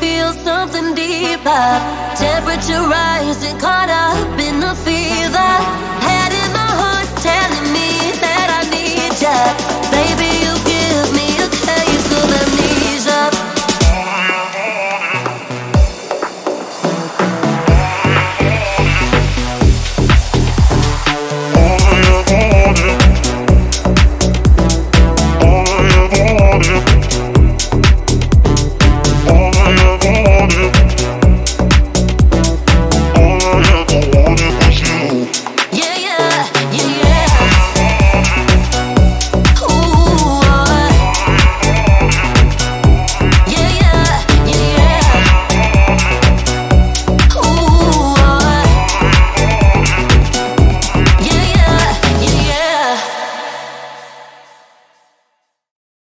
Feel something deeper. Temperature rising, caught